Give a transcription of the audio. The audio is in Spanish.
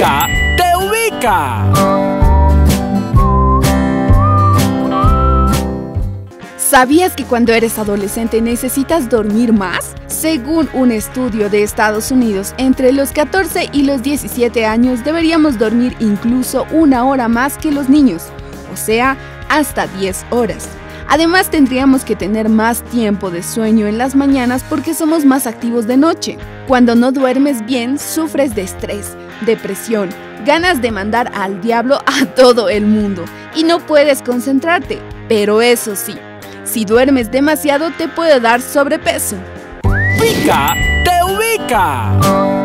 PICA te ubica. ¿Sabías que cuando eres adolescente necesitas dormir más? Según un estudio de Estados Unidos, entre los 14 y los 17 años deberíamos dormir incluso una hora más que los niños, o sea, hasta 10 horas. Además, tendríamos que tener más tiempo de sueño en las mañanas porque somos más activos de noche. Cuando no duermes bien, sufres de estrés, depresión, ganas de mandar al diablo a todo el mundo y no puedes concentrarte. Pero eso sí, si duermes demasiado te puede dar sobrepeso. ¡PICA te ubica!